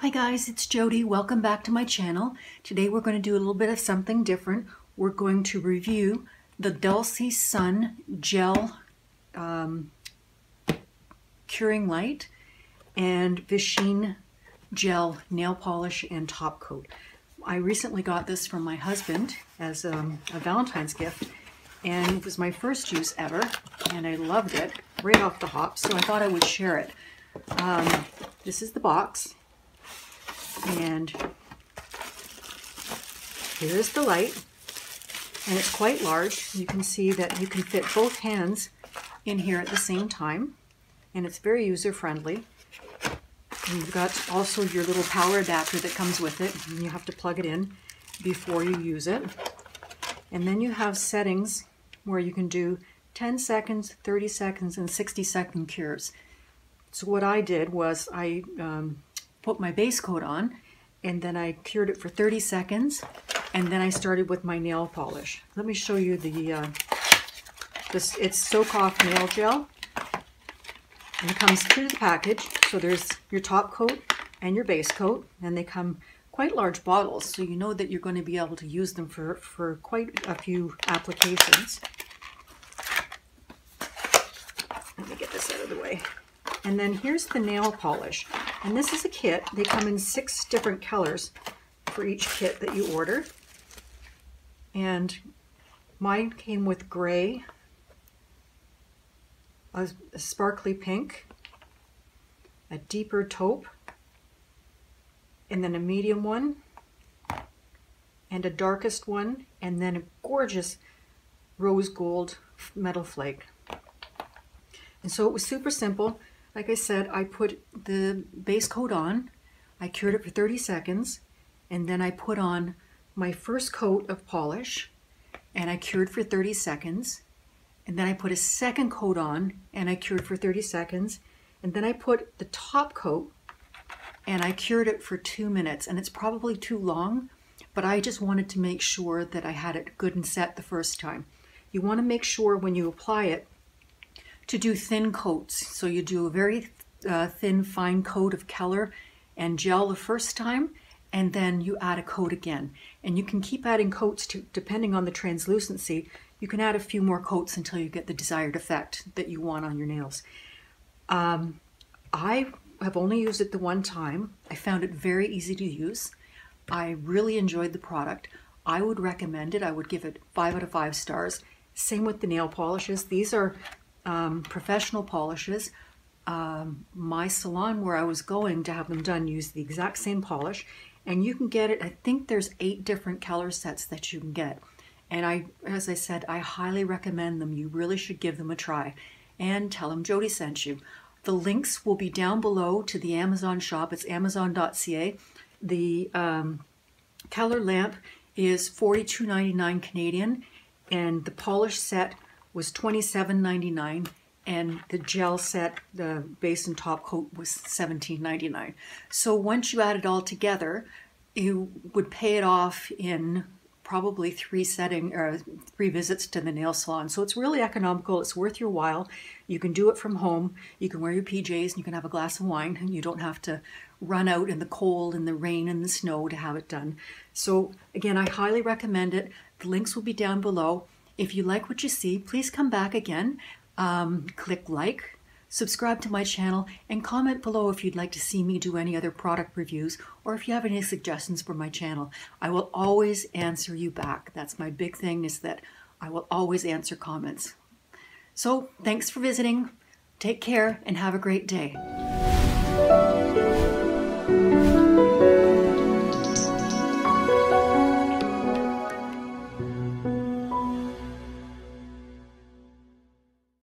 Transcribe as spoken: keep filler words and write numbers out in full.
Hi guys, it's Jody. Welcome back to my channel. Today we're going to do a little bit of something different. We're going to review the Dulcii Sun Gel um, Curing Light and Vishine Gel Nail Polish and Top Coat. I recently got this from my husband as um, a Valentine's gift, and it was my first use ever, and I loved it right off the hop, so I thought I would share it. Um, this is the box. And here's the light, and it's quite large. You can see that you can fit both hands in here at the same time, and it's very user-friendly. You've got also your little power adapter that comes with it, and you have to plug it in before you use it. And then you have settings where you can do ten seconds, thirty seconds, and sixty second cures. So what I did was I um, put my base coat on, and then I cured it for thirty seconds, and then I started with my nail polish. Let me show you the uh, this. It's Soak Off Nail Gel, and it comes through the package. So there's your top coat and your base coat, and they come quite large bottles, so you know that you're going to be able to use them for for quite a few applications. Let me get this out of the way. And then here's the nail polish. And this is a kit. They come in six different colors for each kit that you order. And mine came with gray, a sparkly pink, a deeper taupe, and then a medium one, and a darkest one, and then a gorgeous rose gold metal flake. And so it was super simple. Like I said, I put the base coat on, I cured it for thirty seconds, and then I put on my first coat of polish, and I cured for thirty seconds, and then I put a second coat on, and I cured for thirty seconds, and then I put the top coat, and I cured it for two minutes, and it's probably too long, but I just wanted to make sure that I had it good and set the first time. You want to make sure when you apply it to do thin coats. So you do a very uh, thin, fine coat of color and gel the first time, and then you add a coat again. And you can keep adding coats to, depending on the translucency, you can add a few more coats until you get the desired effect that you want on your nails. Um, I have only used it the one time. I found it very easy to use. I really enjoyed the product. I would recommend it. I would give it five out of five stars. Same with the nail polishes. These are Um, professional polishes. Um, my salon where I was going to have them done used the exact same polish, and you can get it, I think there's eight different color sets that you can get, and I, as I said, I highly recommend them. You really should give them a try and tell them Jody sent you. The links will be down below to the Amazon shop. It's amazon dot c a. The um, color lamp is forty-two ninety-nine Canadian, and the polish set was twenty-seven ninety-nine, and the gel set, the base and top coat, was seventeen ninety-nine. So once you add it all together, you would pay it off in probably three setting or three visits to the nail salon. So it's really economical. It's worth your while. You can do it from home. You can wear your P Js and you can have a glass of wine, and you don't have to run out in the cold and the rain and the snow to have it done. So again, I highly recommend it. The links will be down below. If you like what you see, please come back again, um, click like, subscribe to my channel, and comment below if you'd like to see me do any other product reviews, or if you have any suggestions for my channel. I will always answer you back. That's my big thing, is that I will always answer comments. So thanks for visiting, take care, and have a great day.